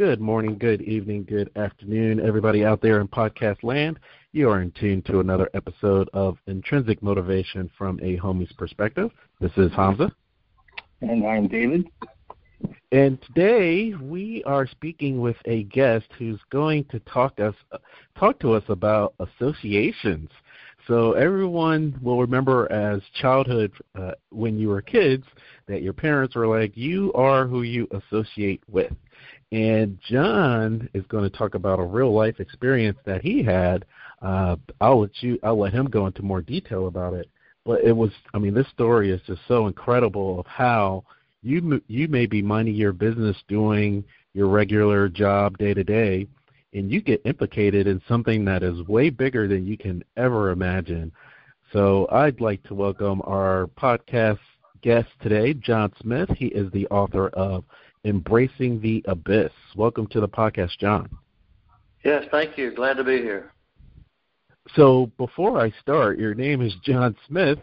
Good morning, good evening, good afternoon, everybody out there in podcast land. You are in tune to another episode of Intrinsic Motivation from a Homie's Perspective. This is Hamza. And I'm David. And today we are speaking with a guest who's going to talk to us about associations. So everyone will remember as childhood when you were kids that your parents were like, you are who you associate with. And John is going to talk about a real-life experience that he had. I'll let him go into more detail about it. But it was, I mean, this story is just so incredible of how you may be minding your business doing your regular job day-to-day, and you get implicated in something that is way bigger than you can ever imagine. So I'd like to welcome our podcast guest today, John Smith. He is the author of Embracing the Abyss. Welcome to the podcast, John. Yes, thank you. Glad to be here. So before I start, your name is John Smith.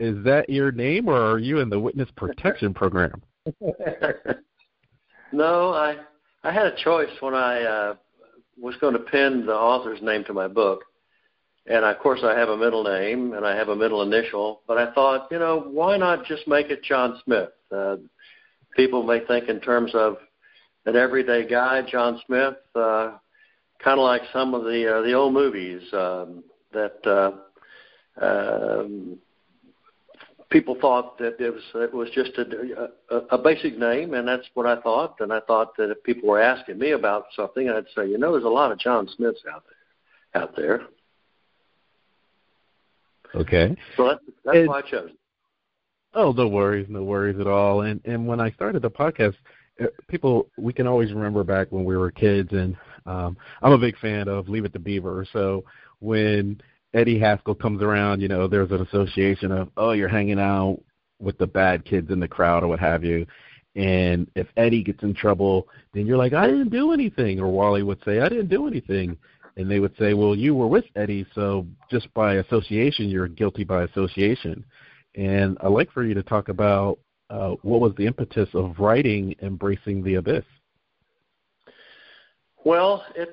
Is that your name, or are you in the Witness Protection Program? No, I had a choice when I was going to pin the author's name to my book. And, of course, I have a middle name, and I have a middle initial. But I thought, you know, why not just make it John Smith? People may think in terms of an everyday guy, John Smith, kind of like some of the old movies that people thought that it was just a basic name, and that's what I thought. And I thought that if people were asking me about something, I'd say, you know, there's a lot of John Smiths out there. Okay. So that's why I chose. Oh, no worries at all. And when I started the podcast, we can always remember back when we were kids, and I'm a big fan of Leave it to Beaver. So when Eddie Haskell comes around, you know, there's an association of, oh, you're hanging out with the bad kids in the crowd or what have you. And if Eddie gets in trouble, then you're like, I didn't do anything. Or Wally would say, I didn't do anything. And they would say, well, you were with Eddie, so just by association, you're guilty by association. And I'd like for you to talk about what was the impetus of writing Embracing the Abyss? Well, it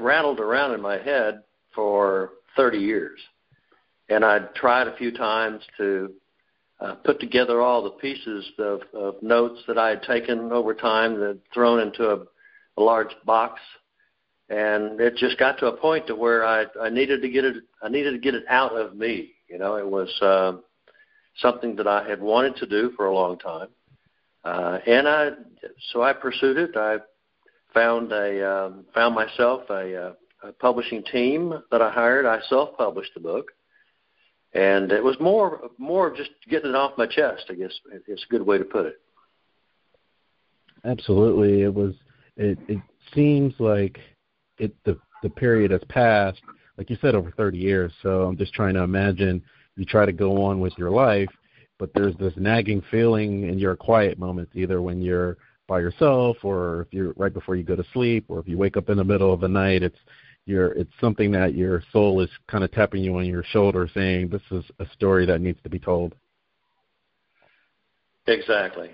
rattled around in my head for 30 years. And I tried a few times to put together all the pieces of notes that I had taken over time that thrown into a large box. And it just got to a point to where I needed to get it out of me. You know, it was something that I had wanted to do for a long time. So I pursued it. I found myself a publishing team that I hired. I self-published the book, and it was more just getting it off my chest, I guess is a good way to put it. Absolutely. It seems like the period has passed, like you said, over 30 years. So I'm just trying to imagine you try to go on with your life, but there's this nagging feeling in your quiet moments, either when you're by yourself or if you're right before you go to sleep or if you wake up in the middle of the night. It's something that your soul is kind of tapping you on your shoulder saying, this is a story that needs to be told. Exactly.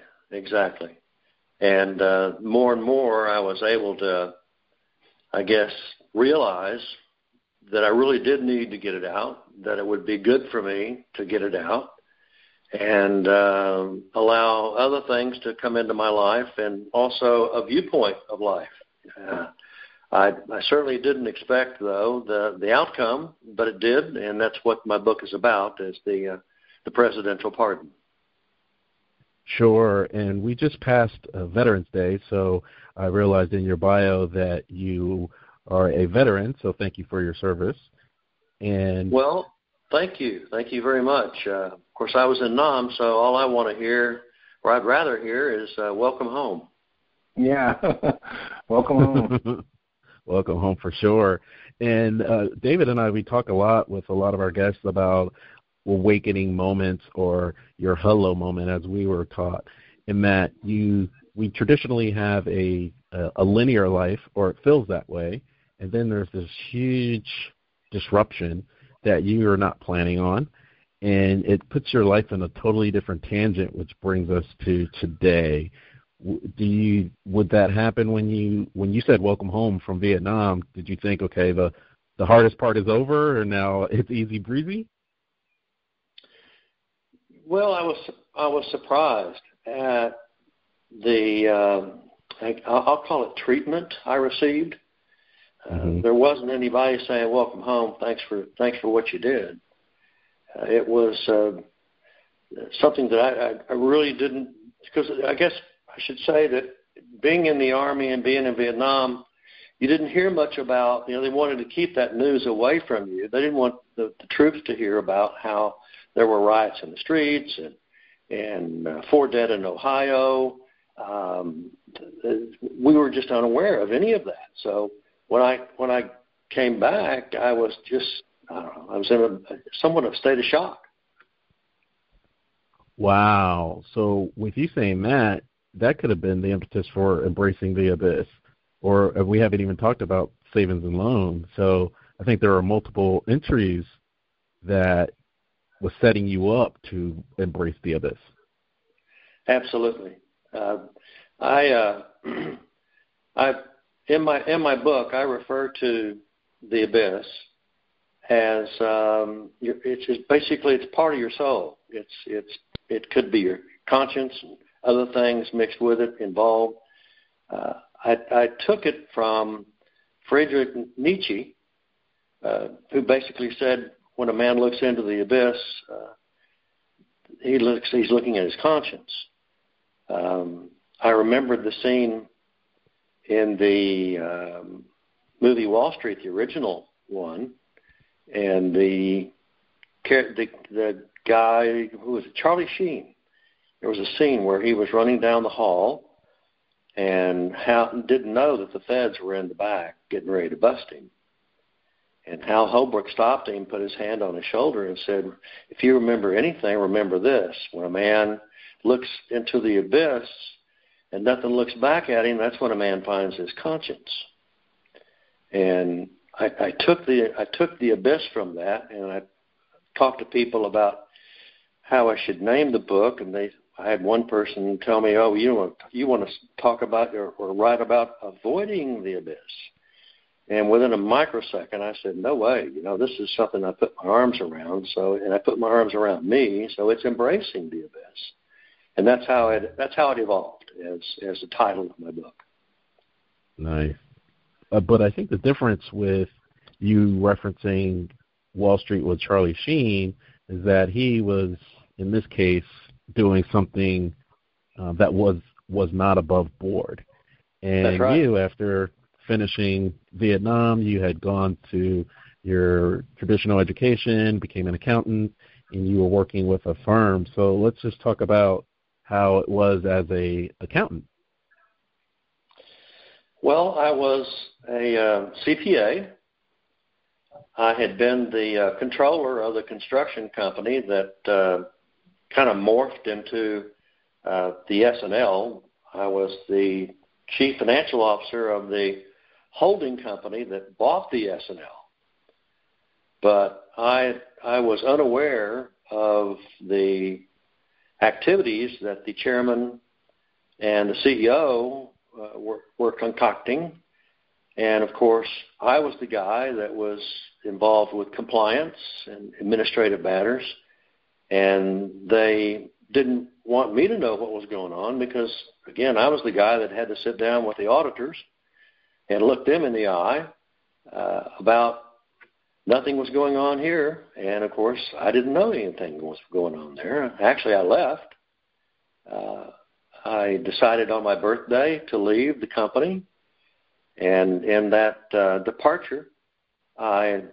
And more and more I was able to, I guess, realize that I really did need to get it out, that it would be good for me to get it out and allow other things to come into my life and also a viewpoint of life. I certainly didn't expect, though, the outcome, but it did, and that's what my book is about, is the presidential pardon. Sure, and we just passed Veterans Day, so I realized in your bio that you are a veteran, so thank you for your service. And well, thank you very much. Of course, I was in NAM, so all I want to hear, or I'd rather hear, is welcome home. Yeah, welcome home. Welcome home for sure. And David and I, we talk a lot with a lot of our guests about awakening moments or your hello moment, as we were taught, in that we traditionally have a linear life, or it feels that way, and then there's this huge disruption that you are not planning on, and it puts your life in a totally different tangent, which brings us to today. Would that happen when you said welcome home from Vietnam? Did you think, okay, the hardest part is over, or now it's easy breezy? Well, I was surprised at the I'll call it treatment I received. There wasn't anybody saying welcome home, thanks for what you did. It was something that I really didn't, because I guess I should say that being in the Army and being in Vietnam, you didn't hear much about, they wanted to keep that news away from you. They didn't want the troops to hear about how there were riots in the streets and 4 dead in Ohio. We were just unaware of any of that. So when I came back, I was just, I was in somewhat of a state of shock. Wow. So with you saying that, that could have been the impetus for Embracing the Abyss, or we haven't even talked about Savings and Loan. So I think there are multiple entries that was setting you up to embrace the abyss. Absolutely. I in my book, I refer to the abyss as it's part of your soul. It could be your conscience and other things mixed with it, involved. I took it from Friedrich Nietzsche, who basically said, when a man looks into the abyss, he's looking at his conscience. I remembered the scene in the movie Wall Street, the original one, and the guy, who was it, Charlie Sheen. There was a scene where he was running down the hall and didn't know that the feds were in the back getting ready to bust him. And Hal Holbrook stopped him, put his hand on his shoulder, and said, if you remember anything, remember this. When a man looks into the abyss and nothing looks back at him, that's when a man finds his conscience. And I took the abyss from that, and I talked to people about how I should name the book, and I had one person tell me, oh, you want to talk about or write about avoiding the abyss. And within a microsecond, I said, no way. This is something I put my arms around. And I put my arms around me. So it's Embracing the Abyss, and that's how it evolved as the title of my book. Nice, but I think the difference with you referencing Wall Street with Charlie Sheen is that he was, in this case, doing something that was not above board. And that's right. You, after finishing Vietnam, you had gone to your traditional education, became an accountant, and you were working with a firm. So let's just talk about how it was as an accountant. Well, I was a CPA. I had been the controller of the construction company that kind of morphed into the S&L. I was the chief financial officer of the holding company that bought the S&L. But I was unaware of the activities that the chairman and the CEO were concocting. And, of course, I was the guy that was involved with compliance and administrative matters, and they didn't want me to know what was going on because, again, I was the guy that had to sit down with the auditors and look them in the eye about nothing was going on here. And, of course, I didn't know anything was going on there. Actually, I left. I decided on my birthday to leave the company. And in that departure, I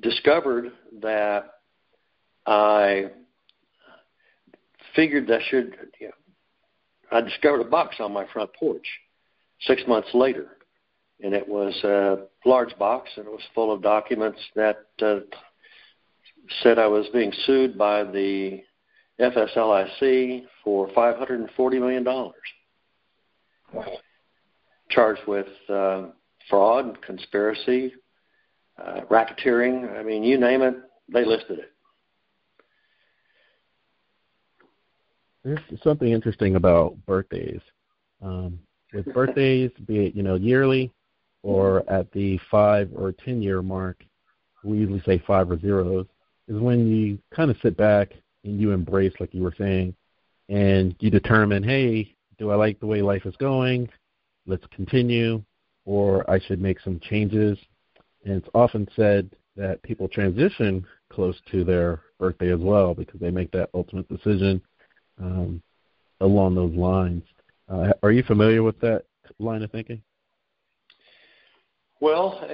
discovered that I figured that I discovered a box on my front porch 6 months later. And it was a large box, and it was full of documents that said I was being sued by the FSLIC for $540 million. Wow. Charged with fraud, conspiracy, racketeering. I mean, you name it, they listed it. There's something interesting about birthdays. With birthdays, be it, yearly or at the 5 or 10 year mark, we usually say 5 or zeros, is when you kind of sit back and you embrace, like you were saying, and you determine, hey, do I like the way life is going? Let's continue, or I should make some changes. And it's often said that people transition close to their birthday as well because they make that ultimate decision along those lines. Are you familiar with that line of thinking? Well,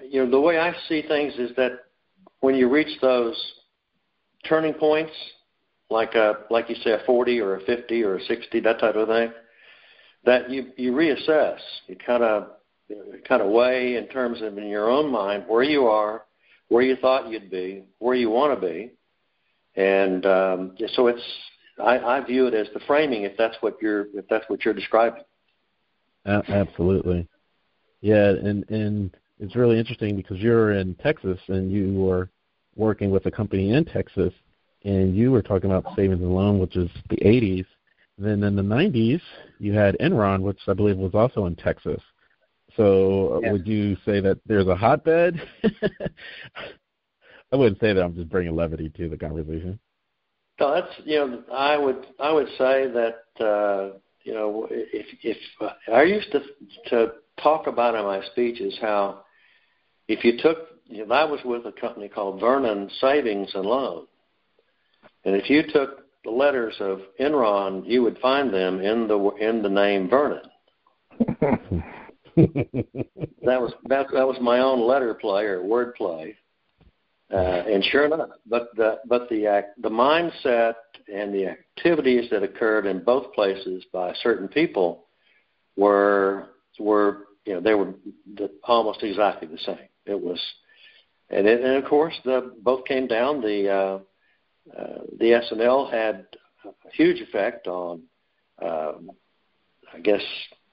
the way I see things is that when you reach those turning points, like you say, a 40 or a 50 or a 60, that type of thing, that you reassess. You kind of weigh in terms of in your own mind where you are, where you thought you'd be, where you want to be, and so it's. I view it as the framing, if that's what you're describing. Absolutely, yeah, and it's really interesting because you're in Texas and you were working with a company in Texas, and you were talking about savings and loan, which is the 80s. Then in the 90s, you had Enron, which I believe was also in Texas. So yeah. Would you say that there's a hotbed? I wouldn't say that. I'm just bringing levity to the conversation. No, that's I would say that if I used to talk about in my speeches how if you took I was with a company called Vernon Savings and Loan, and if you took the letters of Enron, you would find them in the name Vernon. that was my own letter play or word play. And sure enough, but the mindset and the activities that occurred in both places by certain people were almost exactly the same. It was, and of course both came down. The S&L had a huge effect on,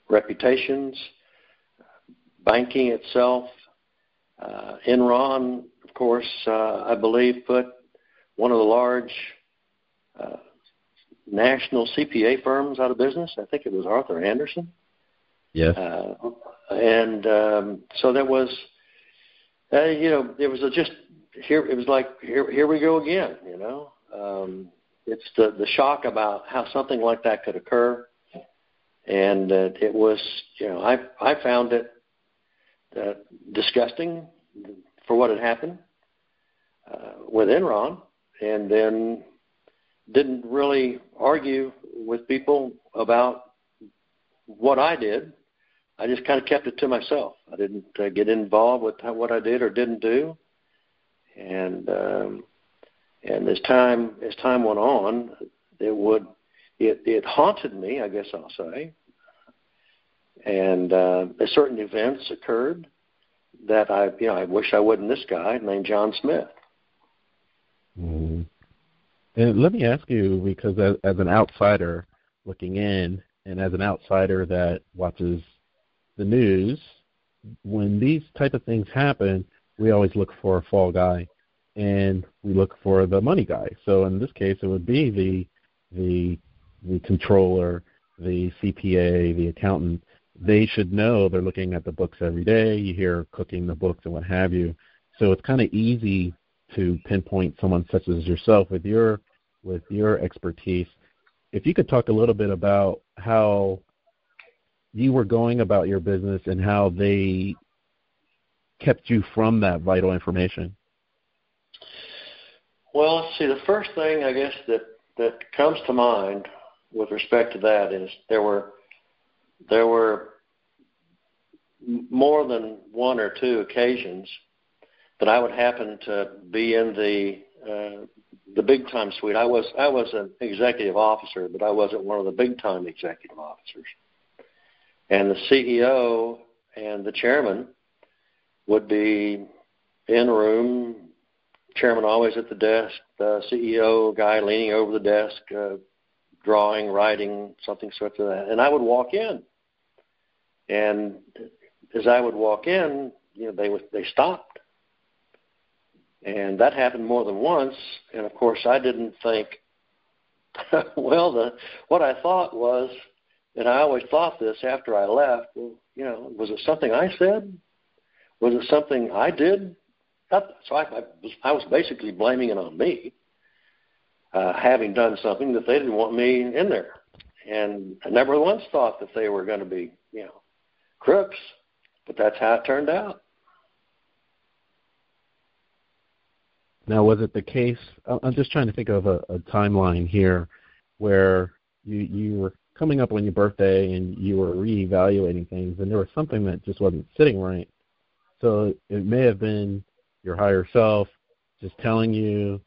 reputations, banking itself. Enron, of course, I believe put one of the large national CPA firms out of business. I think it was Arthur Andersen. Yes. So there was, here we go again. It's the shock about how something like that could occur, and it was, I found it disgusting for what had happened with Enron, and then didn't really argue with people about what I did. I just kind of kept it to myself. I didn't get involved with what I did or didn't do. And as time went on, it haunted me, I guess I'll say. And certain events occurred that I wish I wasn't this guy named John Smith. Mm. And let me ask you, because as an outsider looking in, and as an outsider that watches the news, when these type of things happen, we always look for a fall guy, and we look for the money guy. So in this case, it would be the controller, the CPA, the accountant. They should know they're looking at the books every day. You hear cooking the books and what have you. So it's kind of easy to pinpoint someone such as yourself with your expertise. If you could talk a little bit about how you were going about your business and how they kept you from that vital information. Well, let's see. The first thing I guess that comes to mind with respect to that is there were more than one or two occasions that I would happen to be in the big time suite. I was an executive officer, but I wasn't one of the big time executive officers. And the CEO and the chairman would be in a room. Chairman always at the desk. The CEO guy leaning over the desk, drawing, writing, something sort of that. And I would walk in. And as I would walk in, they stopped. And that happened more than once. And, of course, I didn't think Well, what I thought was, and I always thought this after I left, was it something I said? Was it something I did? So I was basically blaming it on me, having done something that they didn't want me in there. And I never once thought that they were going to be, crooks, but that's how it turned out. Now, was it the case, I'm just trying to think of a timeline here where you were coming up on your birthday and you were reevaluating things, and there was something that just wasn't sitting right. So it may have been your higher self just telling you,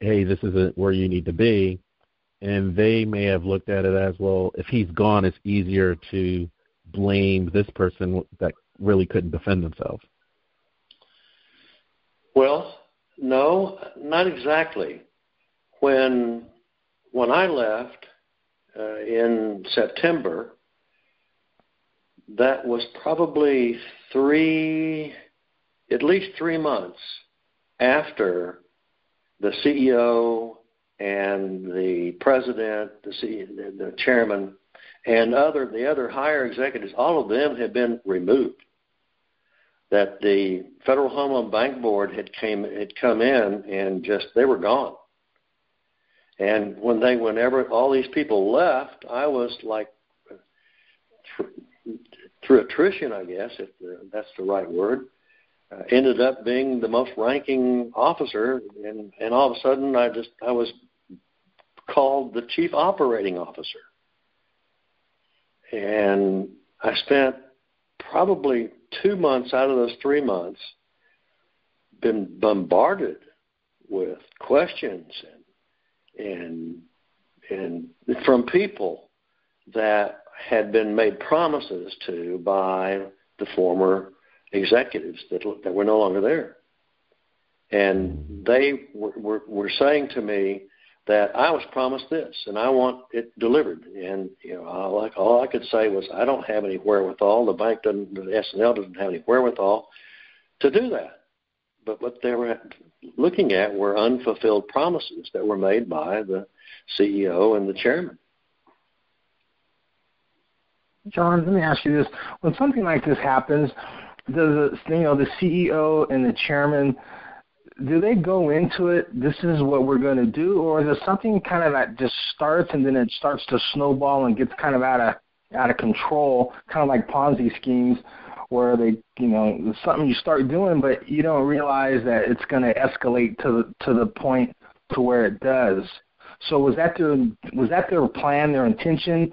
hey, this isn't where you need to be. And they may have looked at it as, well, if he's gone, it's easier to blame this person that really couldn't defend themselves. Well, no, not exactly. When I left in September, that was probably at least three months after the CEO and the president, the chairman, and the other higher executives, all of them had been removed. That the Federal Home Loan Bank Board had come in and just, they were gone. And whenever all these people left, I was like, through attrition, I guess, if that's the right word, ended up being the most ranking officer, and all of a sudden I was called the chief operating officer. And I spent probably 2 months out of those 3 months been bombarded with questions and from people that had been made promises to by the former executives that were no longer there. And they were saying to me that I was promised this and I want it delivered. And, all I could say was, I don't have any wherewithal. The bank the S&L doesn't have any wherewithal to do that. But what they were looking at were unfulfilled promises that were made by the CEO and the chairman. John, let me ask you this. When something like this happens, does the CEO and the chairman, do they go into it, this is what we're going to do, or is it something kind of that just starts and then it starts to snowball and gets kind of out of control, kind of like Ponzi schemes where they, it's something you start doing but you don't realize that it's going to escalate to the point to where it does. So was that their plan, their intention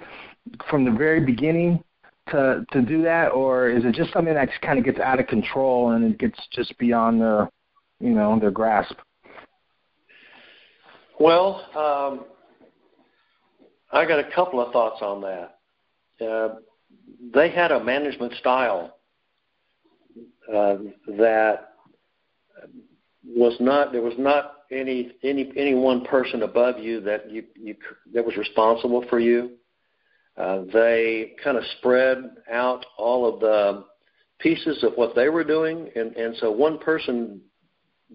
from the very beginning to do that, or is it just something that just kind of gets out of control and it gets just beyond their their grasp? Well, I got a couple of thoughts on that. They had a management style that was not. There was not any one person above you that you that was responsible for you. They kind of spread out all of the pieces of what they were doing, and so one person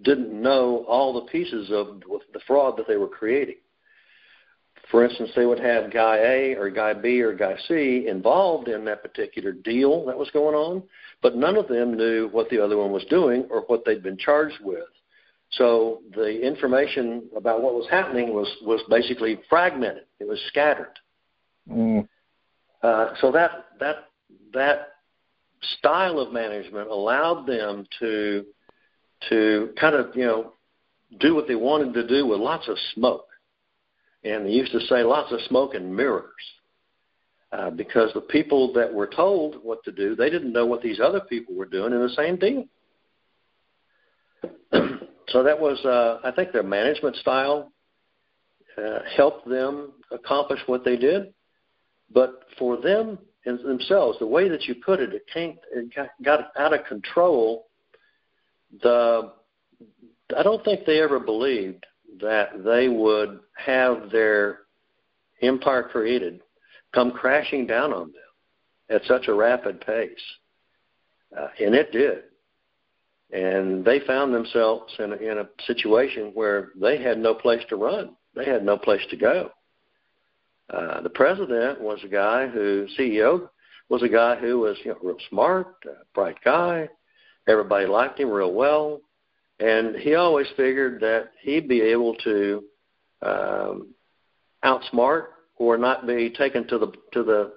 didn't know all the pieces of the fraud that they were creating. For instance, they would have guy A or guy B or guy C involved in that particular deal that was going on, but none of them knew what the other one was doing or what they'd been charged with. So the information about what was happening was basically fragmented. It was scattered. Mm. So that style of management allowed them to kind of, do what they wanted to do with lots of smoke. And they used to say lots of smoke and mirrors because the people that were told what to do, they didn't know what these other people were doing in the same deal. So that was, I think their management style helped them accomplish what they did. But for them and themselves, the way that you put it, it got out of control. I don't think they ever believed that they would have their empire created come crashing down on them at such a rapid pace. And it did. And they found themselves in a situation where they had no place to run. They had no place to go. The president was a guy who, CEO, was a guy who was real smart, bright guy. Everybody liked him real well. And he always figured that he'd be able to outsmart or not be taken to the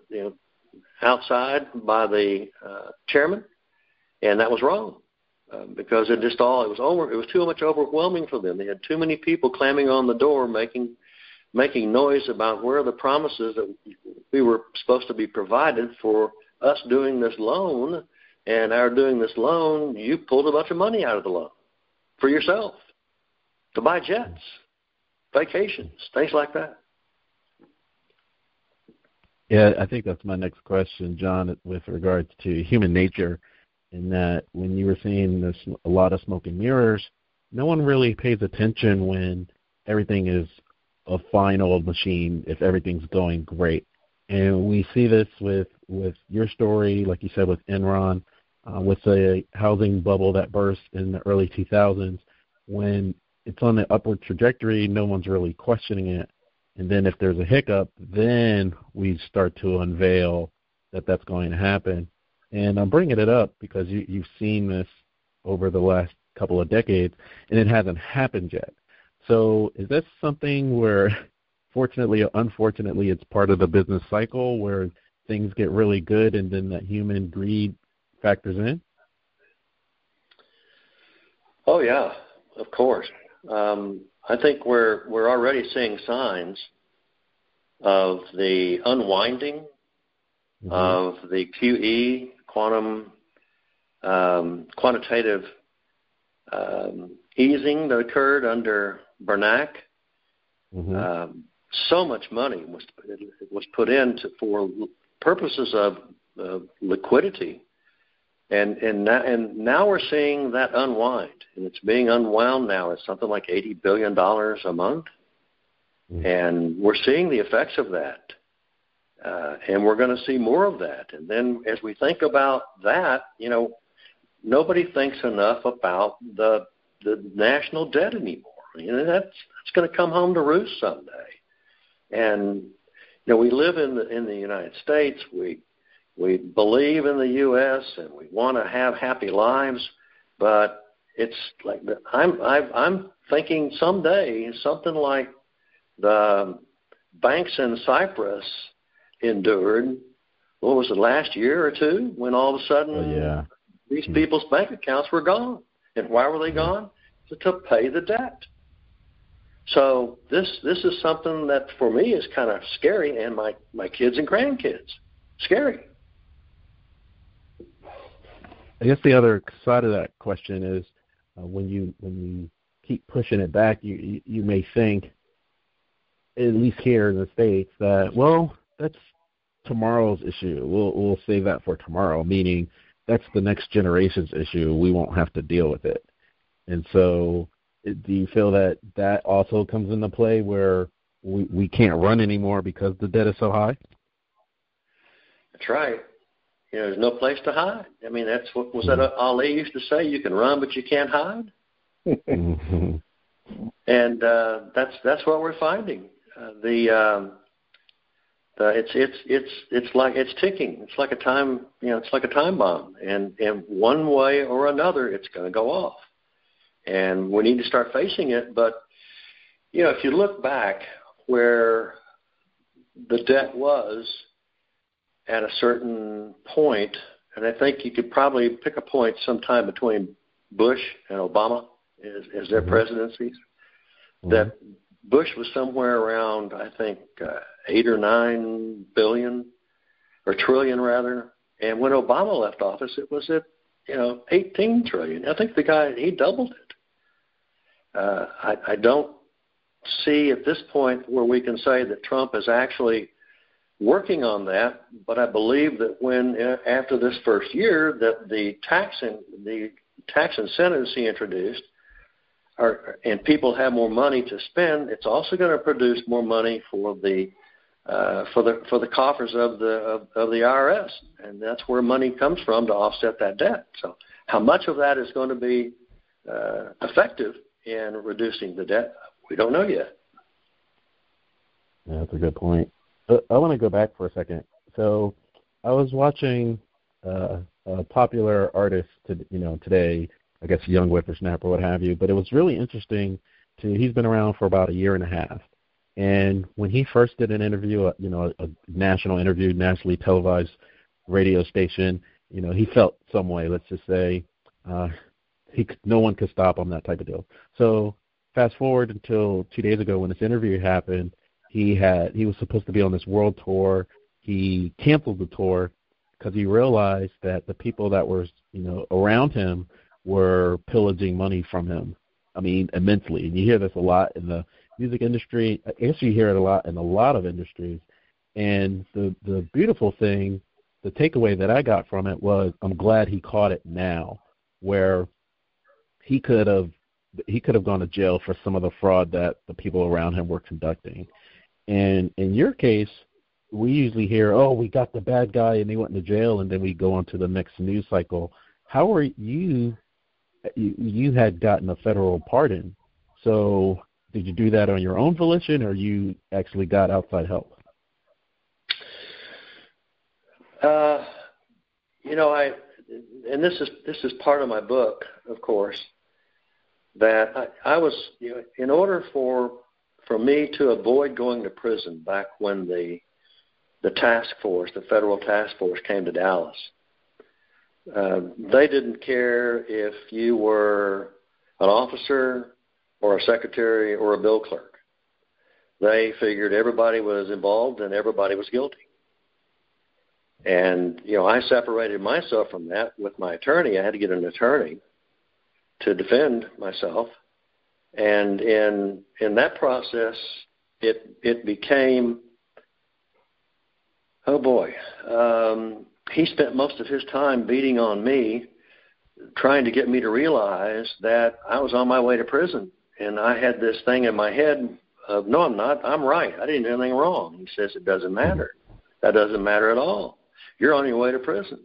outside by the chairman, and that was wrong because it was too much overwhelming for them. They had too many people clamming on the door, making noise about where are the promises that we were supposed to be provided for us doing this loan, and our doing this loan, you pulled a bunch of money out of the loan for yourself to buy jets, vacations, things like that. Yeah, I think that's my next question, John, with regards to human nature, in that when you were seeing this, a lot of smoke and mirrors, no one really pays attention when everything is a fine old machine, if everything's going great. And we see this with your story, like you said, with Enron, with the housing bubble that burst in the early 2000s. When it's on an upward trajectory, no one's really questioning it. And then if there's a hiccup, then we start to unveil that that's going to happen. And I'm bringing it up because you've seen this over the last couple of decades, and it hasn't happened yet. So is this something where, fortunately or unfortunately, it's part of the business cycle where things get really good and then that human greed factors in? Oh, yeah, of course. I think we're already seeing signs of the unwinding of the QE, quantitative easing that occurred under Bernanke. Mm-hmm. So much money was put in for purposes of liquidity, and now we're seeing that unwind, and it's being unwound now. It's something like $80 billion a month, and we're seeing the effects of that, and we're going to see more of that. And then as we think about that, nobody thinks enough about the national debt anymore. That's going to come home to roost someday. And we live in the United States. We believe in the U.S. and we want to have happy lives, but it's like I'm thinking someday something like the banks in Cyprus endured. What was it, last year or two, when all of a sudden these people's bank accounts were gone? And why were they gone? To pay the debt. So this is something that for me is kind of scary, and my kids and grandkids, scary. I guess the other side of that question is when you keep pushing it back, you may think, at least here in the States, that, well, that's tomorrow's issue. We'll save that for tomorrow, meaning that's the next generation's issue. We won't have to deal with it. And so do you feel that also comes into play where we can't run anymore because the debt is so high? That's right. There's no place to hide. I mean, that's what was that Ali used to say, you can run, but you can't hide. And that's what we're finding. It's like it's ticking. It's like a time, it's like a time bomb. And one way or another, it's going to go off. And we need to start facing it. But, if you look back where the debt was at a certain point, and I think you could probably pick a point sometime between Bush and Obama as their presidencies, that Bush was somewhere around, I think, 8 or 9 billion, or trillion rather. And when Obama left office, it was at, 18 trillion. I think the guy, he doubled it. I don't see at this point where we can say that Trump is actually working on that, but I believe that when after this first year, that the tax incentives he introduced and people have more money to spend, it's also going to produce more money for the coffers of the IRS, and that's where money comes from to offset that debt. So how much of that is going to be effective in reducing the debt? We don't know yet. Yeah, that's a good point. I want to go back for a second. So I was watching a popular artist, today, I guess a young whippersnapper or what have you, but it was really interesting. He's been around for about a year and a half. And when he first did an interview, a national interview, nationally televised radio station, he felt some way, let's just say, no one could stop him, that type of deal. So fast forward until 2 days ago when this interview happened, he was supposed to be on this world tour. He canceled the tour because he realized that the people that were, around him were pillaging money from him. I mean, immensely. And you hear this a lot in the music industry. I guess you hear it a lot in a lot of industries. And the beautiful thing, the takeaway that I got from it was, I'm glad he caught it now, where he could have gone to jail for some of the fraud that the people around him were conducting. And in your case, we usually hear, oh, we got the bad guy and they went into jail, and then we go on to the next news cycle. How are you? You had gotten a federal pardon, so did you do that on your own volition, or you actually got outside help? This is part of my book, of course, that I was, in order for me to avoid going to prison back when the task force, the federal task force, came to Dallas. They didn't care if you were an officer or a secretary or a bill clerk. They figured everybody was involved and everybody was guilty. And, I separated myself from that with my attorney. I had to get an attorney to defend myself. And in that process, it became, oh boy, he spent most of his time beating on me, trying to get me to realize that I was on my way to prison. And I had this thing in my head of, no, I'm not. I'm right. I didn't do anything wrong. He says, it doesn't matter. That doesn't matter at all. You're on your way to prison.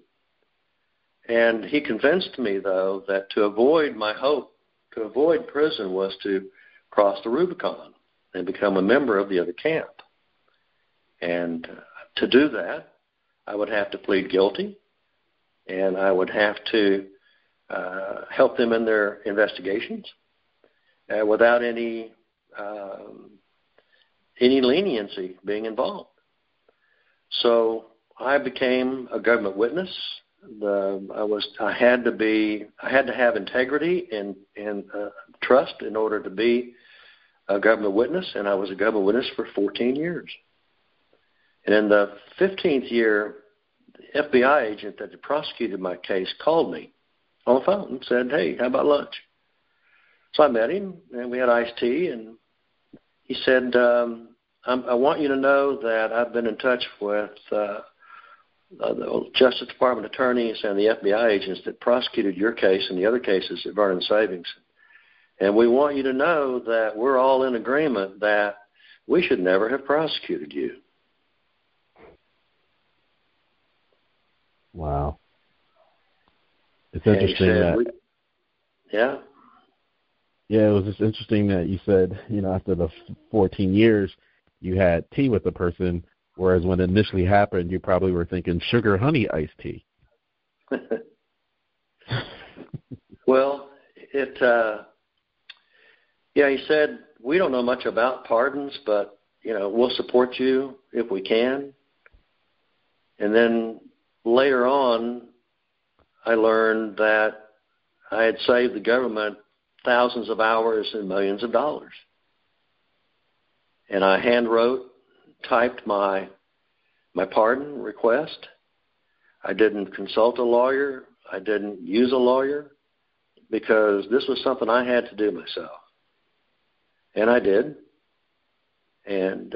And he convinced me, though, that to avoid my hope, to avoid prison, was to cross the Rubicon and become a member of the other camp. And to do that, I would have to plead guilty, and I would have to help them in their investigations without any leniency being involved. So I became a government witness. I had to have integrity and trust in order to be a government witness, and I was a government witness for 14 years. And in the 15th year, the FBI agent that had prosecuted my case called me on the phone and said, hey, how about lunch? So I met him, and we had iced tea, and he said, I want you to know that I've been in touch with the Justice Department attorneys and the FBI agents that prosecuted your case and the other cases at Vernon Savings. And we want you to know that we're all in agreement that we should never have prosecuted you. Wow. It's interesting that. Yeah. Yeah, it was just interesting that you said, after the 14 years, you had tea with the person, whereas when it initially happened, you probably were thinking sugar, honey, iced tea. Well, he said, we don't know much about pardons, but, we'll support you if we can. And then later on, I learned that I had saved the government thousands of hours and millions of dollars. And I typed my pardon request. I didn't consult a lawyer. I didn't use a lawyer, because this was something I had to do myself. And I did. And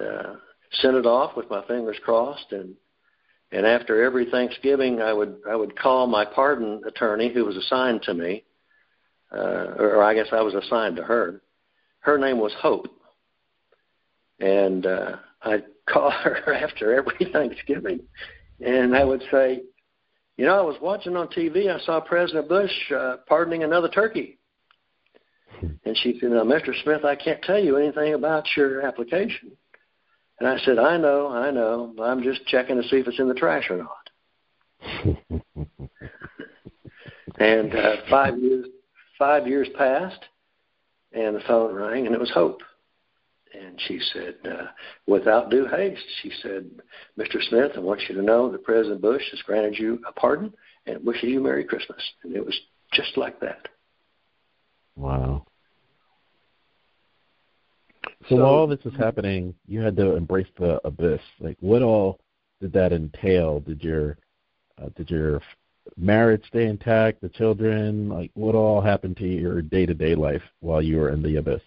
sent it off with my fingers crossed, and after every Thanksgiving, I would call my pardon attorney, who was assigned to me, or I guess I was assigned to her. Her name was Hope, and I'd call her after every Thanksgiving, and I would say, I was watching on TV. I saw President Bush pardoning another turkey, and she said, Mr. Smith, I can't tell you anything about your application, And I said, I know. I'm just checking to see if it's in the trash or not. And 5 years passed, and the phone rang, and it was Hope. And she said, without due haste, she said, Mr. Smith, I want you to know that President Bush has granted you a pardon and wishes you Merry Christmas. And it was just like that. Wow. So while all this was happening, you had to embrace the abyss. Like, what all did that entail? Did your marriage stay intact? The children? Like, what all happened to your day-to-day life while you were in the abyss?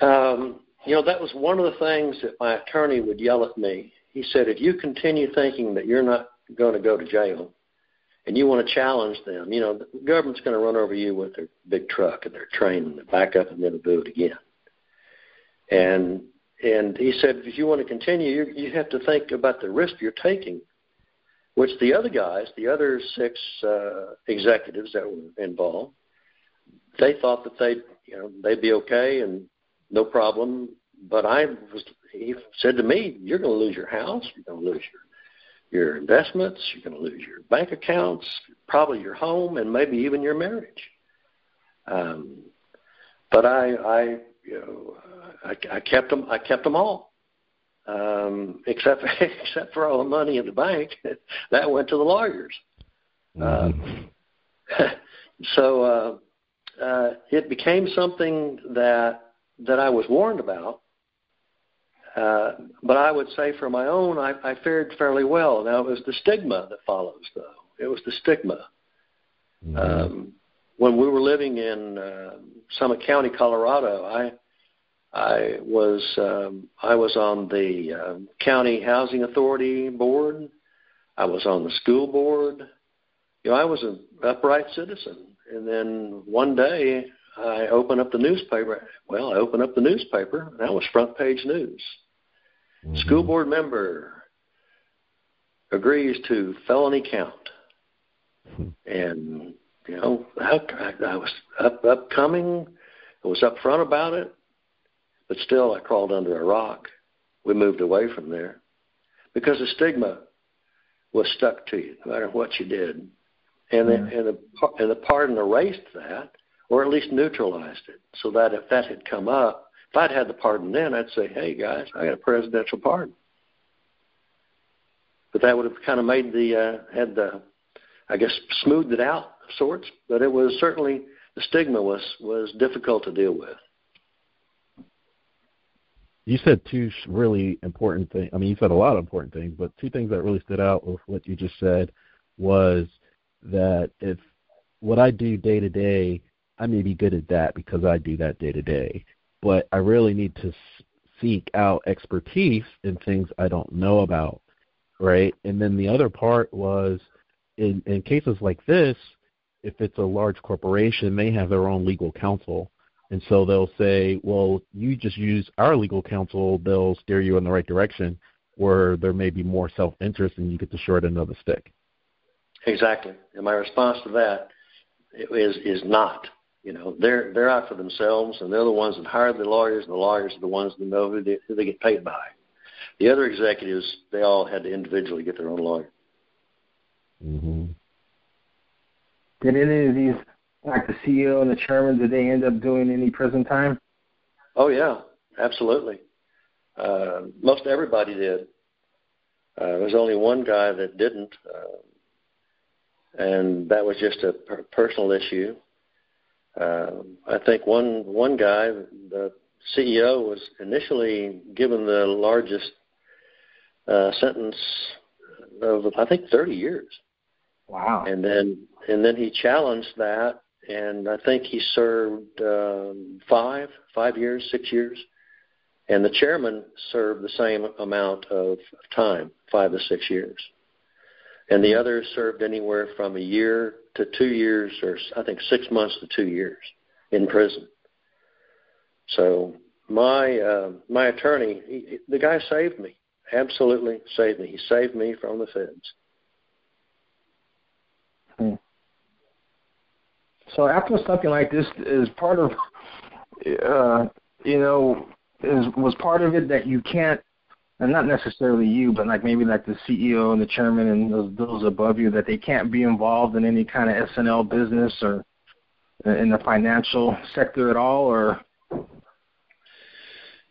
That was one of the things that my attorney would yell at me. He said, if you continue thinking that you're not going to go to jail and you want to challenge them, the government's going to run over you with their big truck and their train and they'll back up and then they'll do it again. And he said, if you want to continue, you have to think about the risk you're taking, which the other guys, the other six executives that were involved, they thought that they'd be okay and no problem. But he said to me, you're going to lose your house, you're going to lose your investments, you're going to lose your bank accounts, probably your home, and maybe even your marriage. But I kept them all, except for all the money in the bank that went to the lawyers. So it became something that I was warned about. But I would say for my own, I fared fairly well. Now, it was the stigma that follows, though. It was the stigma. Mm-hmm. When we were living in Summit County, Colorado, I was on the County Housing Authority Board. I was on the school board. I was an upright citizen. And then one day I opened up the newspaper. And that was front page news. Mm-hmm. School board member agrees to felony count. Mm-hmm. And, I was upcoming. I was up front about it. But still I crawled under a rock. We moved away from there because the stigma was stuck to you no matter what you did. And the pardon erased that, or at least neutralized it, so that if that had come up, if I'd had the pardon then, I'd say, hey, guys, I got a presidential pardon. But that would have kind of made smoothed it out of sorts, but it was certainly, the stigma was difficult to deal with. You said two really important things. I mean, you said a lot of important things, but two things that really stood out with what you just said was, that if what I do day to day, I may be good at that because I do that day to day, but I really need to seek out expertise in things I don't know about, right? And then the other part was in cases like this, if it's a large corporation, they have their own legal counsel. And so they'll say, well, you just use our legal counsel, they'll steer you in the right direction, where there may be more self-interest and you get the short end of the stick. Exactly, and my response to that is not. They're out for themselves, and they're the ones that hire the lawyers, and the lawyers are the ones that know who they get paid by. The other executives, they all had to individually get their own lawyer. Mm-hmm. Did any of these, like the CEO and the chairman, did they end up doing any prison time? Oh yeah, absolutely. Most everybody did. There was only one guy that didn't. And that was just a personal issue. I think one guy, the CEO, was initially given the largest sentence of, I think, 30 years. Wow. And then he challenged that, and I think he served 6 years. And the chairman served the same amount of time, 5 to 6 years. And the others served anywhere from a year to 2 years, or I think 6 months to 2 years in prison. So my attorney, the guy saved me, absolutely saved me. He saved me from the feds. Hmm. So after something like this, is part of was part of it that you can't, and not necessarily you, but like maybe like the CEO and the chairman and those above you, that they can't be involved in any kind of S&L business or in the financial sector at all, or?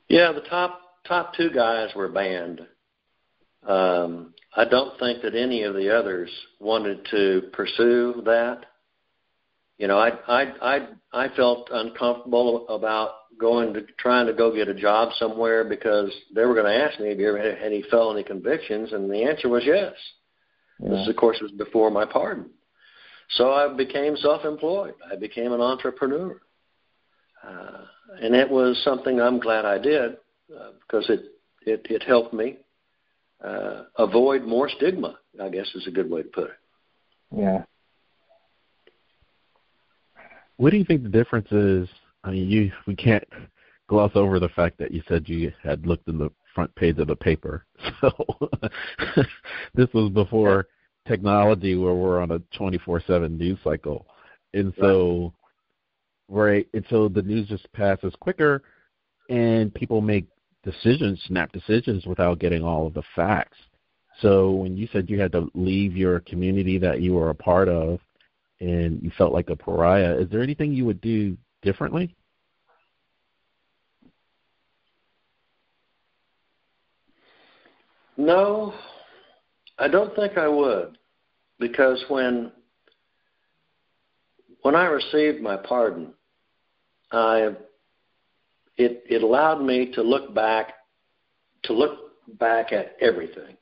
Yeah, the top two guys were banned. I don't think that any of the others wanted to pursue that. You know, I felt uncomfortable about trying to go get a job somewhere because they were going to ask me if you ever had any felony convictions, and the answer was yes. Yeah. This, of course, was before my pardon. So I became self-employed. I became an entrepreneur. And it was something I'm glad I did because it helped me avoid more stigma, I guess is a good way to put it. Yeah. What do you think the difference is? I mean, we can't gloss over the fact that you said you had looked in the front page of the paper. So this was before technology where we're on a 24/7 news cycle. And so so the news just passes quicker and people make decisions, snap decisions, without getting all of the facts. So when you said you had to leave your community that you were a part of and you felt like a pariah, is there anything you would do differently? No, I don't think I would, because when I received my pardon, it allowed me to look back at everything.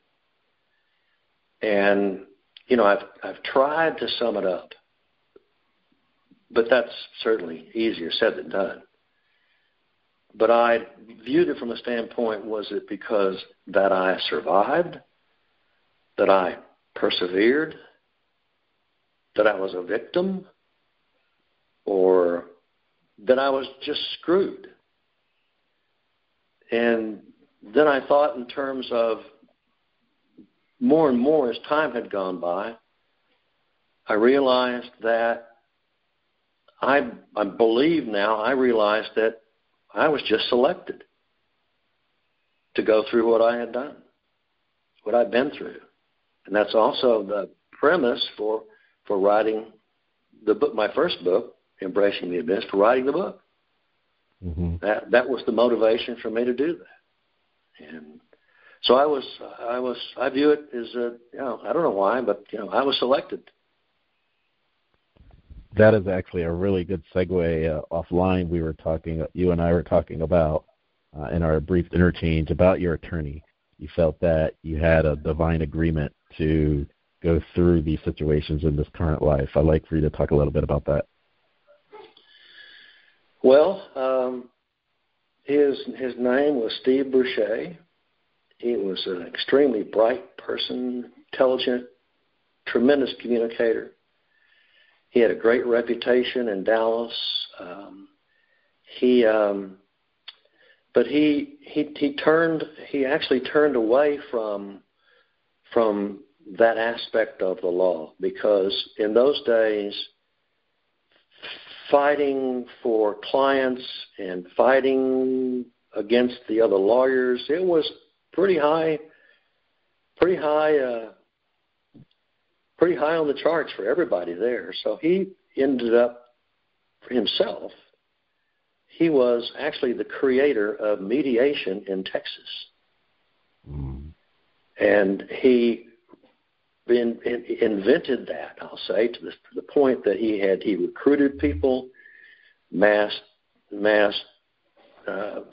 And you know, I've tried to sum it up, but that's certainly easier said than done. But I viewed it from a standpoint, was it because that I survived, that I persevered, that I was a victim, or that I was just screwed? And then I thought in terms of more and more as time had gone by, I realized that I believe now, I realized that I was just selected to go through what I had done, what I'd been through. And that's also the premise for writing the book, my first book, Embracing the Abyss, for writing the book. Mm-hmm. That was the motivation for me to do that. And so I view it as I don't know why, but I was selected. That is actually a really good segue. Offline, you and I were talking about, in our brief interchange, about your attorney. You felt that you had a divine agreement to go through these situations in this current life. I'd like for you to talk a little bit about that. Well, his name was Steve Boucher. He was an extremely bright person, intelligent, tremendous communicator. He had a great reputation in Dallas. He actually turned away from that aspect of the law, because in those days, fighting for clients and fighting against the other lawyers, it was pretty high on the charts for everybody there. So he ended up, for himself, he was actually the creator of mediation in Texas. Mm. And he invented that, I'll say, to the point that he recruited people, mass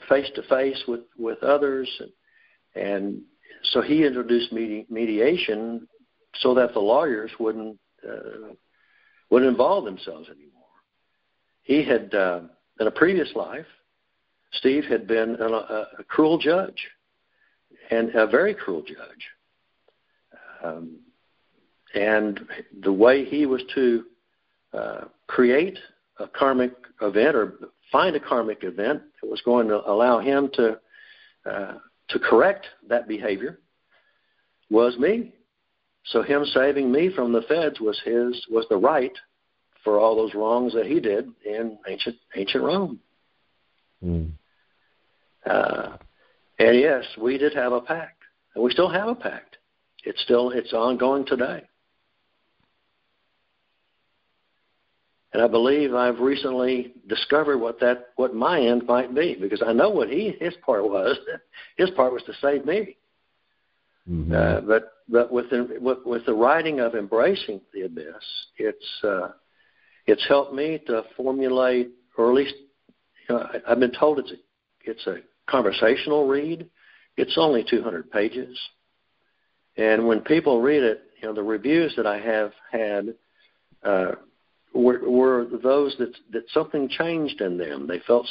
face-to-face with others. And so he introduced mediation so that the lawyers wouldn't involve themselves anymore. He had, in a previous life, Steve had been a cruel judge, and a very cruel judge. And the way he was to create a karmic event, or find a karmic event that was going to allow him to correct that behavior, was me. So him saving me from the feds was the right for all those wrongs that he did in ancient Rome. Mm. And yes, we did have a pact, and we still have a pact. It's ongoing today. And I believe I've recently discovered what my end might be, because I know what his part was. His part was to save me. Mm-hmm. But with the writing of Embracing the Abyss, it's helped me to formulate, or at least I've been told it's a conversational read. It's only 200 pages, and when people read it, the reviews that I have had. Were those that something changed in them. They felt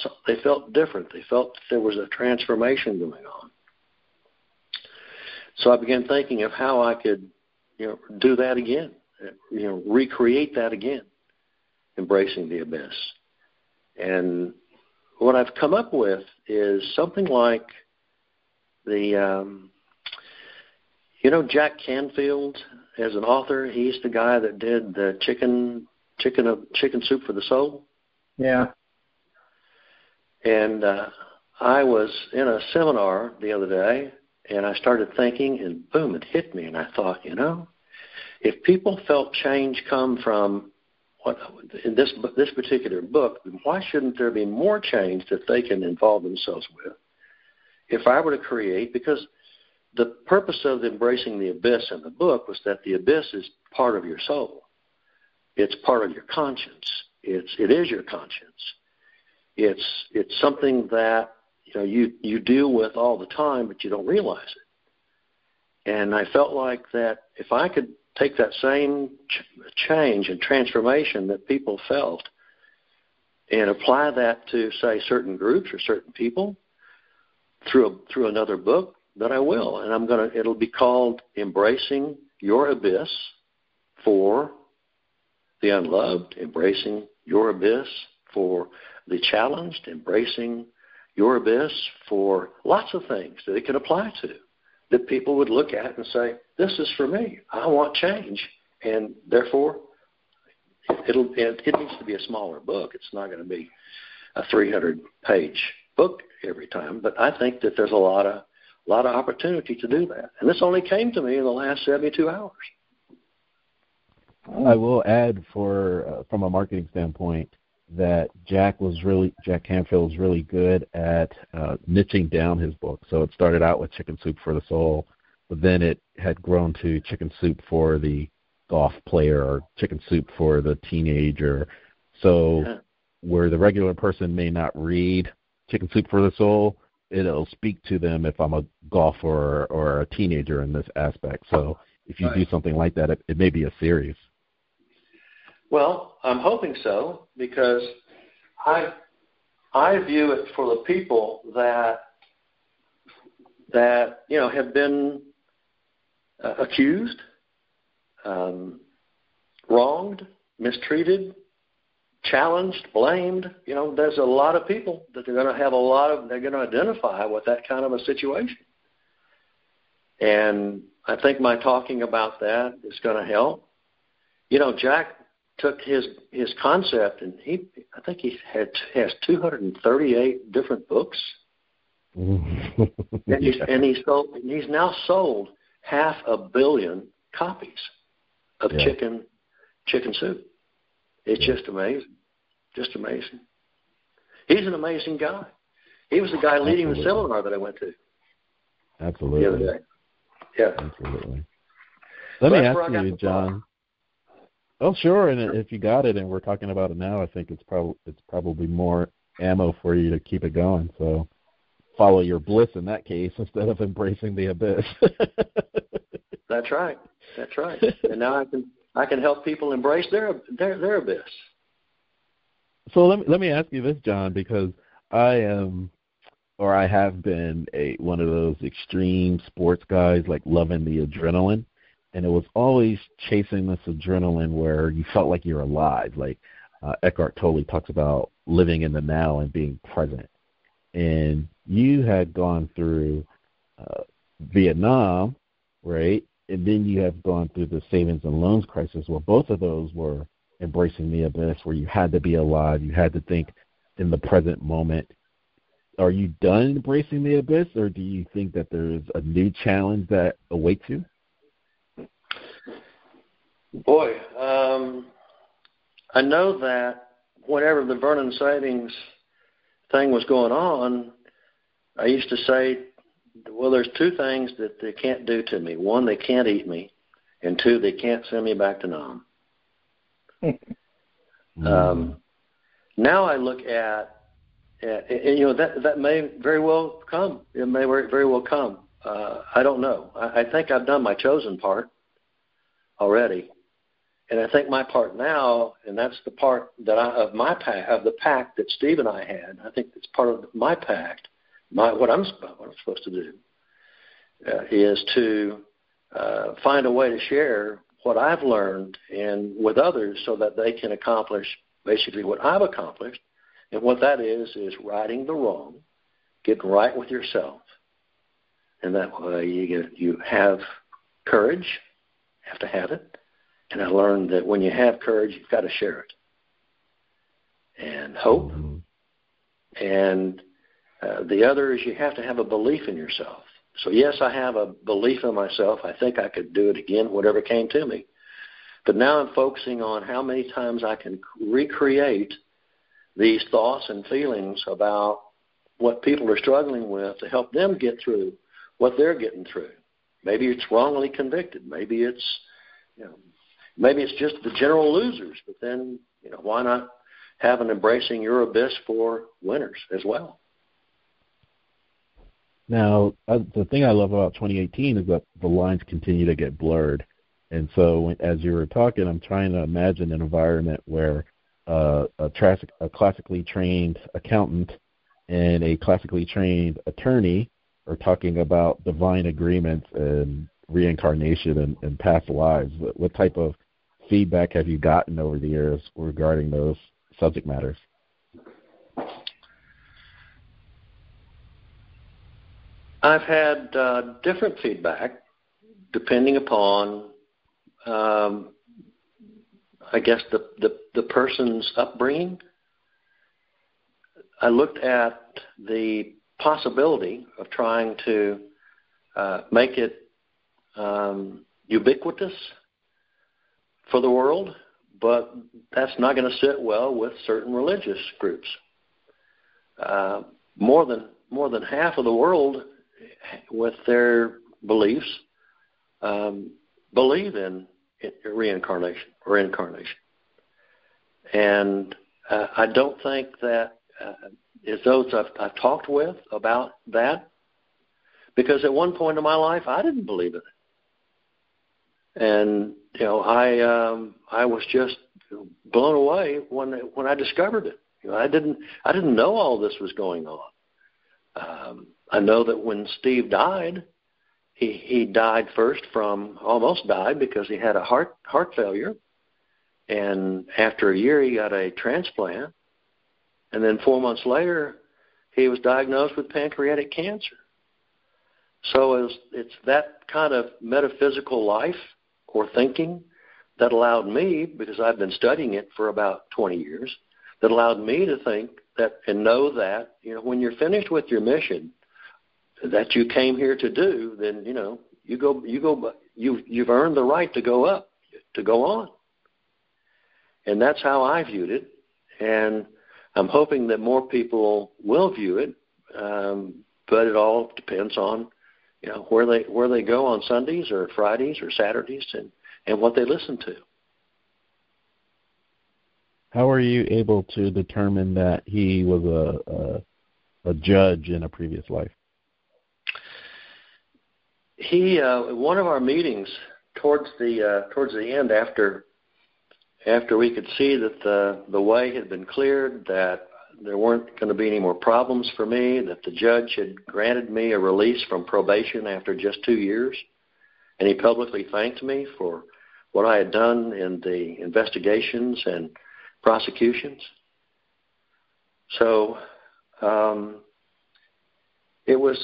different. They felt there was a transformation going on. So I began thinking of how I could, do that again, recreate that again, Embracing the Abyss. And what I've come up with is something like Jack Canfield as an author. He's the guy that did the Chicken Soup for the Soul. Yeah. And I was in a seminar the other day, and I started thinking, and boom, it hit me. And I thought, if people felt change come from in this particular book, then why shouldn't there be more change that they can involve themselves with? If I were to create, because the purpose of Embracing the Abyss in the book was that the abyss is part of your soul. It's part of your conscience. It is your conscience. It's something that you deal with all the time, but you don't realize it. And I felt like that if I could take that same change and transformation that people felt and apply that to, say, certain groups or certain people through another book, then I will. And it'll be called Embracing Your Abyss for the unloved, Embracing Your Abyss for the challenged, Embracing Your Abyss for lots of things that it can apply to, that people would look at and say, this is for me. I want change. And therefore, it needs to be a smaller book. It's not going to be a 300-page book every time. But I think that there's a lot of opportunity to do that. And this only came to me in the last 72 hours. I will add, from a marketing standpoint, that Jack Canfield was really good at niching down his book. So it started out with Chicken Soup for the Soul, but then it had grown to Chicken Soup for the golf player or Chicken Soup for the teenager. So where the regular person may not read Chicken Soup for the Soul, it'll speak to them if I'm a golfer or a teenager in this aspect. So if you do something like that, it may be a series. Well, I'm hoping so, because I view it for the people that have been accused, wronged, mistreated, challenged, blamed. There's a lot of people that they're going to identify with that kind of a situation. And I think my talking about that is going to help. Jack took his concept, and he has 238 different books, and he's now sold 500 million copies of Chicken Soup. It's just amazing. He's an amazing guy. He was the guy leading the seminar that I went to. Absolutely. The other day. Yeah. Absolutely. Let me ask you, John. Oh, sure. And if you got it, and we're talking about it now, I think it's probably more ammo for you to keep it going. So follow your bliss in that case instead of embracing the abyss. That's right. And now I can help people embrace their abyss. So let me ask you this, John, because I have been one of those extreme sports guys, like loving the adrenaline. And it was always chasing this adrenaline where you felt like you're alive. Like Eckhart Tolle talks about living in the now and being present. And you had gone through Vietnam, right? And then you have gone through the savings and loans crisis. Well, both of those were embracing the abyss, where you had to be alive. You had to think in the present moment. Are you done embracing the abyss, or do you think that there's a new challenge that awaits you? Boy, I know that whenever the Vernon Savings thing was going on, I used to say, well, there's two things that they can't do to me. One, they can't eat me, and two, they can't send me back to NAM. Now I look at and, you know, that may very well come. It may very well come. I don't know. I think I've done my chosen part already, and I think my part now, and that's the part that of the pact that Steve and I had. I think it's part of my pact. What I'm supposed to do is to find a way to share what I've learned and with others so that they can accomplish basically what I've accomplished. And what that is righting the wrong, get right with yourself. And that way you have courage, have to have it. And I learned that when you have courage, you've got to share it. And hope. And the other is you have to have a belief in yourself. So, yes, I have a belief in myself. I think I could do it again, whatever came to me. But now I'm focusing on how many times I can recreate these thoughts and feelings about what people are struggling with to help them get through what they're getting through. Maybe it's wrongly convicted. Maybe it's, you know, maybe it's just the general losers. But then, you know, why not have an embracing your abyss for winners as well? Now, the thing I love about 2018 is that the lines continue to get blurred. And so as you were talking, I'm trying to imagine an environment where a classically trained accountant and a classically trained attorney are talking about divine agreements and reincarnation and past lives. What type of feedback have you gotten over the years regarding those subject matters? I've had different feedback depending upon, I guess, the person's upbringing. I looked at the possibility of trying to make it ubiquitous for the world, but that's not going to sit well with certain religious groups. More than half of the world, with their beliefs, believe in reincarnation or incarnation. And I don't think that it's those I've talked with about that, because at one point in my life, I didn't believe in it. And, you know, I was just blown away when I discovered it. You know, I didn't know all this was going on. I know that when Steve died, he died first from almost died because he had a heart failure, and after a year he got a transplant, and then 4 months later he was diagnosed with pancreatic cancer. So it's that kind of metaphysical life or thinking that allowed me, because I've been studying it for about 20 years, that allowed me to think that and know that, you know, when you're finished with your mission that you came here to do, then, you know, you've earned the right to go up, to go on. And that's how I viewed it. And I'm hoping that more people will view it. But it all depends on, you know, where they go on Sundays or Fridays or Saturdays and what they listen to. How are you able to determine that he was a judge in a previous life? He one of our meetings towards the end, after we could see that the way had been cleared, that there weren't going to be any more problems for me, that the judge had granted me a release from probation after just 2 years, and he publicly thanked me for what I had done in the investigations and prosecutions. So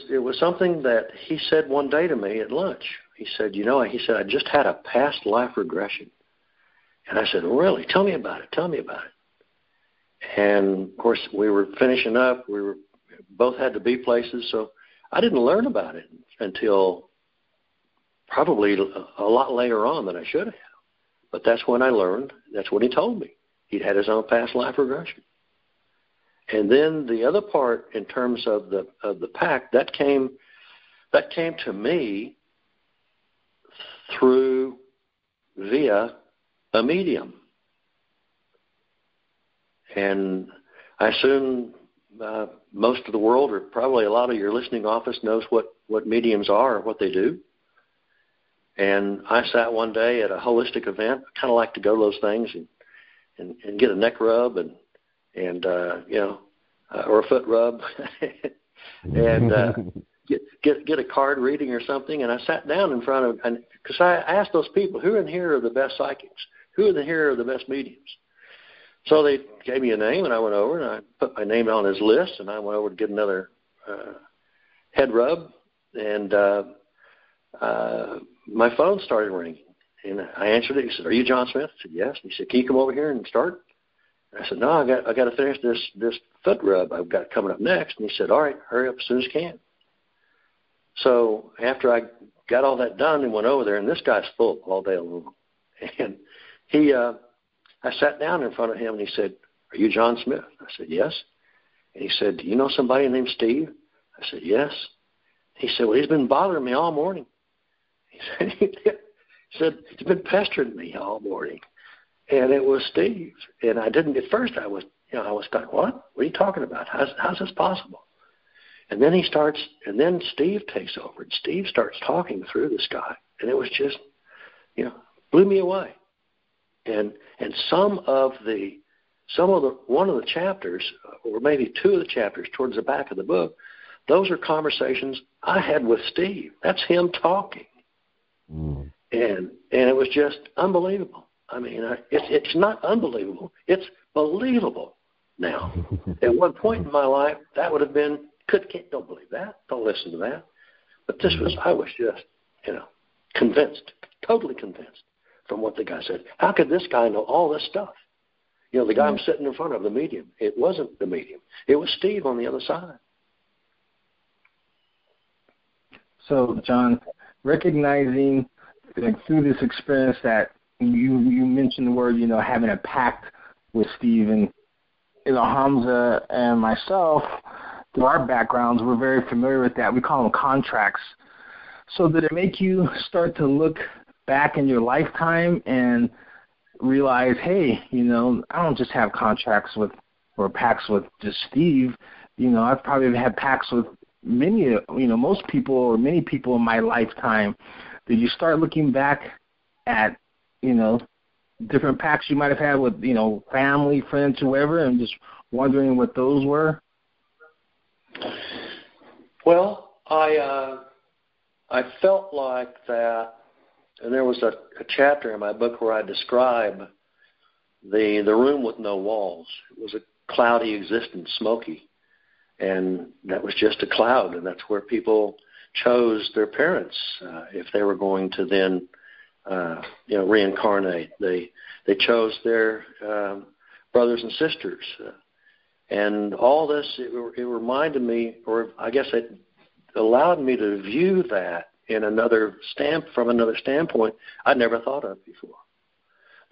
It was something that he said one day to me at lunch. He said, you know, he said, I just had a past life regression. And I said, really? Tell me about it. And, of course, we were finishing up. We were both had to be places. So I didn't learn about it until probably a lot later on than I should have. But that's when I learned. That's what he told me. He'd had his own past life regression. And then the other part in terms of the pact, that came to me via a medium. And I assume most of the world, or probably a lot of your listening office, knows what mediums are, what they do. And I sat one day at a holistic event. I kind of like to go to those things and get a neck rub and or a foot rub and get a card reading or something. And I sat down in front of, because I asked those people, who in here are the best psychics? Who in here are the best mediums? So they gave me a name, and I went over, and I put my name on his list, and I went over to get another head rub, and my phone started ringing. And I answered it. He said, "Are you John Smith?" I said, "Yes." And he said, "Can you come over here and start?" And I said, "No, I got to finish this foot rub I've got coming up next." And he said, "All right, hurry up as soon as you can." So after I got all that done and went over there, and this guy's full all day long, and I sat down in front of him, and he said, "Are you John Smith?" I said, "Yes." And he said, "Do you know somebody named Steve?" I said, "Yes." He said, "Well, he's been bothering me all morning." He said, "He's been pestering me all morning." And it was Steve. And I didn't, at first I was like, what are you talking about? How's this possible? And then then Steve takes over, and Steve starts talking through this guy. And it was just, blew me away. And one of the chapters, or maybe two of the chapters towards the back of the book, those are conversations I had with Steve. That's him talking. Mm. And it was just unbelievable. I mean, it's not unbelievable. It's believable now. At one point in my life, that would have been, don't believe that. Don't listen to that. But this was, I was just, convinced, totally convinced. From what the guy said. How could this guy know all this stuff? The guy I'm sitting in front of, the medium. It wasn't the medium. It was Steve on the other side. So, John, recognizing through this experience that you mentioned the word, having a pact with Steve and Hamza and myself, through our backgrounds, we're very familiar with that. We call them contracts. So did it make you start to look back in your lifetime and realize, hey, I don't just have contracts with or pacts with just Steve. I've probably had pacts with most people or many people in my lifetime. Did you start looking back at, different pacts you might have had with, family, friends, whoever, and just wondering what those were? Well, I felt like that. And there was a chapter in my book where I describe the room with no walls. It was a cloudy existence, smoky, and that was just a cloud, and that's where people chose their parents if they were going to then, reincarnate. They chose their brothers and sisters, and all this. It reminded me, or I guess it allowed me to view that from another standpoint I'd never thought of before.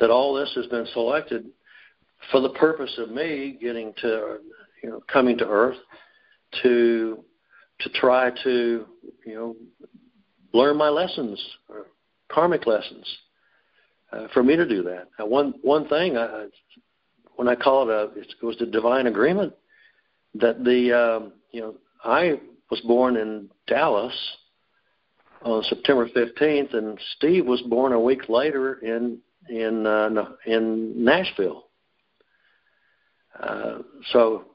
That all this has been selected for the purpose of me getting to, coming to Earth to try to, learn my lessons, or karmic lessons, for me to do that. Now, one thing, when I call it was the divine agreement that I was born in Dallas on September 15th, and Steve was born a week later in Nashville. So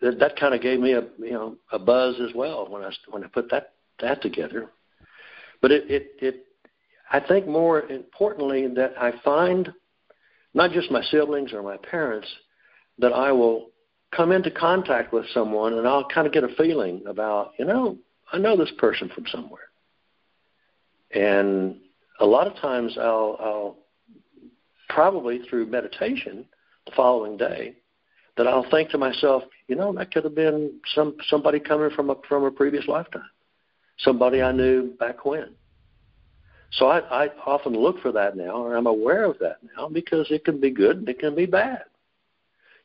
that kind of gave me a buzz as well when I put that together. But I think more importantly that I find not just my siblings or my parents, that I will come into contact with someone and I'll kind of get a feeling about, I know this person from somewhere. And a lot of times I'll probably through meditation the following day that I'll think to myself, you know, that could have been somebody coming from a previous lifetime, somebody I knew back when. So I often look for that now, and I'm aware of that now, because it can be good and it can be bad.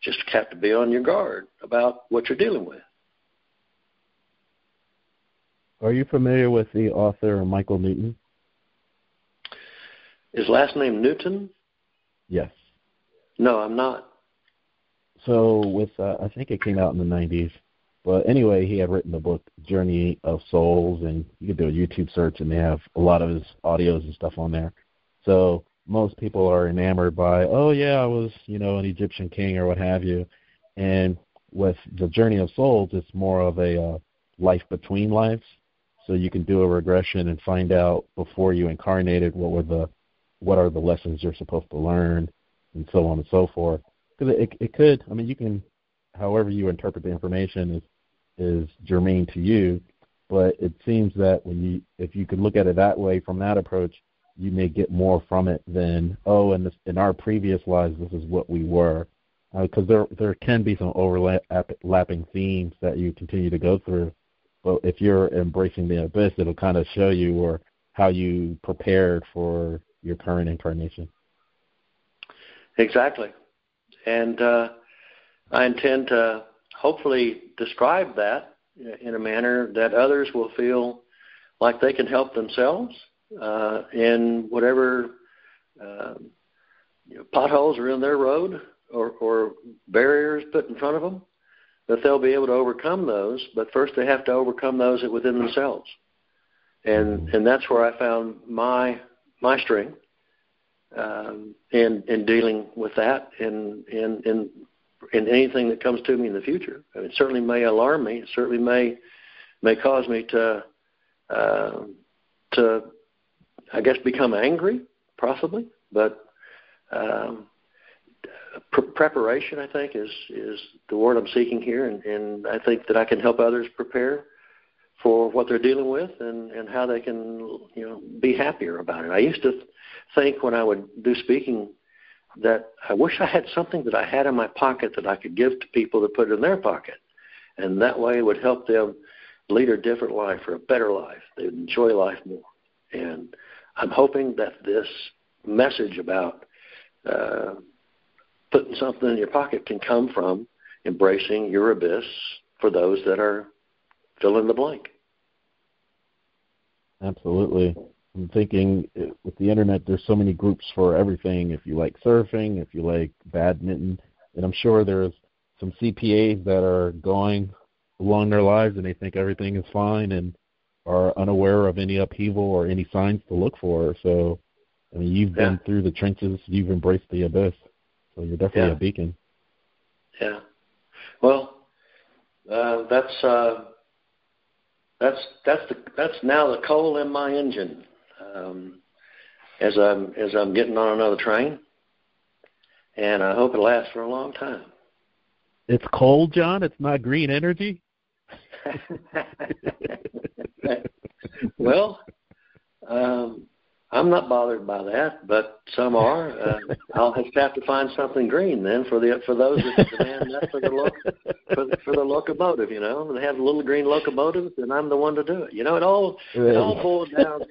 Just have to be on your guard about what you're dealing with. Are you familiar with the author Michael Newton? His last name Newton? Yes. No, I'm not. So with I think it came out in the 90s. But anyway, he had written the book Journey of Souls, and you can do a YouTube search, and they have a lot of his audios and stuff on there. So most people are enamored by, oh, yeah, I was, you know, an Egyptian king or what have you. And with the Journey of Souls, it's more of a life between lives. So you can do a regression and find out before you incarnated what are the lessons you're supposed to learn, and so on and so forth. Because it could, I mean, you can, however you interpret the information is germane to you, but it seems that if you could look at it that way from that approach, you may get more from it than, oh, in our previous lives, this is what we were. Because there can be some overlapping themes that you continue to go through. But if you're embracing the abyss, it'll kind of show you or how you prepared for your current incarnation. Exactly. And I intend to hopefully describe that in a manner that others will feel like they can help themselves in whatever potholes are in their road or barriers put in front of them, that they'll be able to overcome those. But first they have to overcome those within themselves. And that's where I found my strength in dealing with that in anything that comes to me in the future. I mean, it certainly may alarm me. It certainly may cause me to I guess, become angry, possibly. But preparation, I think, is the word I'm seeking here. And I think that I can help others prepare for what they're dealing with and how they can, be happier about it. I used to think when I would do speaking that I wish I had something that I had in my pocket that I could give to people to put in their pocket. And that way it would help them lead a different life or a better life. They would enjoy life more. And I'm hoping that this message about putting something in your pocket can come from embracing your abyss for those that are fill in the blank. Absolutely. I'm thinking with the internet, there's so many groups for everything. If you like surfing, if you like badminton, and I'm sure there's some CPAs that are going along their lives and they think everything is fine and are unaware of any upheaval or any signs to look for. So, I mean, you've been through the trenches, you've embraced the abyss. So you're definitely a beacon. Yeah. Well, that's now the coal in my engine. As I'm getting on another train, and I hope it lasts for a long time. It's coal, John. It's not green energy. Well, I'm not bothered by that, but some are. I'll have to find something green then for those that demand that for the locomotive. You know, they have little green locomotives, and I'm the one to do it. You know, it all boils down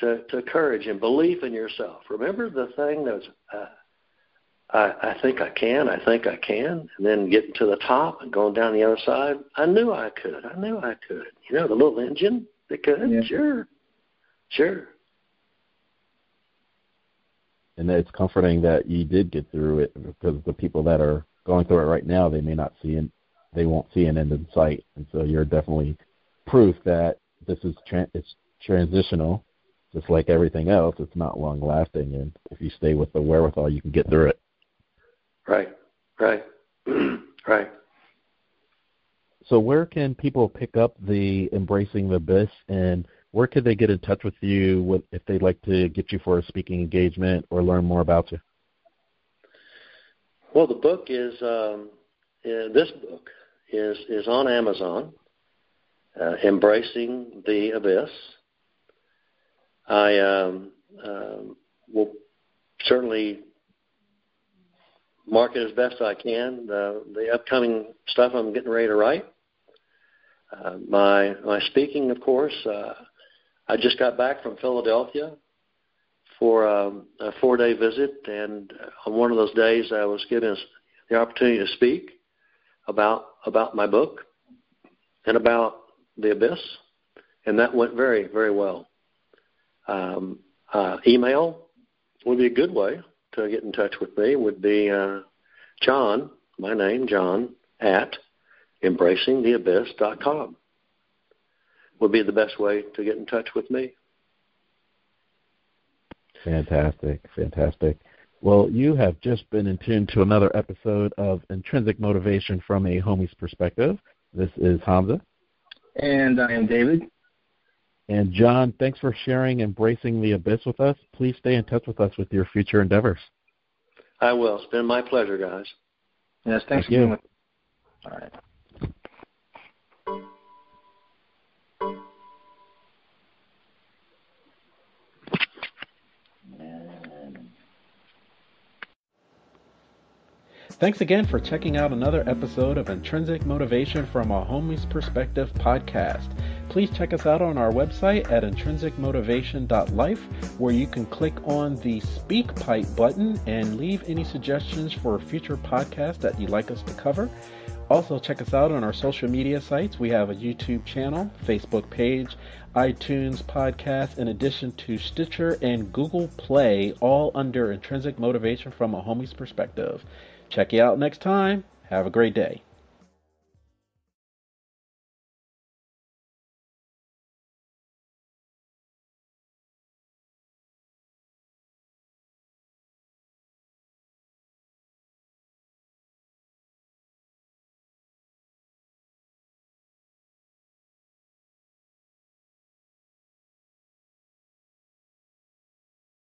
to courage and belief in yourself. Remember the thing that's I think I can, and then getting to the top and going down the other side. I knew I could. You know, the little engine that could. Yeah. Sure. And it's comforting that you did get through it, because the people that are going through it right now, they may not see it, they won't see an end in sight. And so you're definitely proof that this is it's transitional, just like everything else. It's not long lasting, and if you stay with the wherewithal, you can get through it. Right, right. So where can people pick up the Embracing the Abyss, and where could they get in touch with you if they'd like to get you for a speaking engagement or learn more about you? Well, the book is this book is on Amazon, Embracing the Abyss. I will certainly mark it as best I can. The upcoming stuff I'm getting ready to write. My speaking, of course. I just got back from Philadelphia for a four-day visit, and on one of those days I was given the opportunity to speak about my book and about the abyss, and that went very, very well. Email would be a good way to get in touch with me. Would be John, my name, John, at embracingtheabyss.com would be the best way to get in touch with me. Fantastic, fantastic. Well, you have just been in tune to another episode of Intrinsic Motivation from a Homie's Perspective. This is Hamza. And I am David. And John, thanks for sharing Embracing the Abyss with us. Please stay in touch with us with your future endeavors. I will. It's been my pleasure, guys. Yes, thanks again. All right. Thanks again for checking out another episode of Intrinsic Motivation from a Homie's Perspective podcast. Please check us out on our website at intrinsicmotivation.life, where you can click on the Speak Pipe button and leave any suggestions for a future podcast that you'd like us to cover. Also, check us out on our social media sites. We have a YouTube channel, Facebook page, iTunes podcast, in addition to Stitcher and Google Play, all under Intrinsic Motivation from a Homie's Perspective. Check you out next time. Have a great day.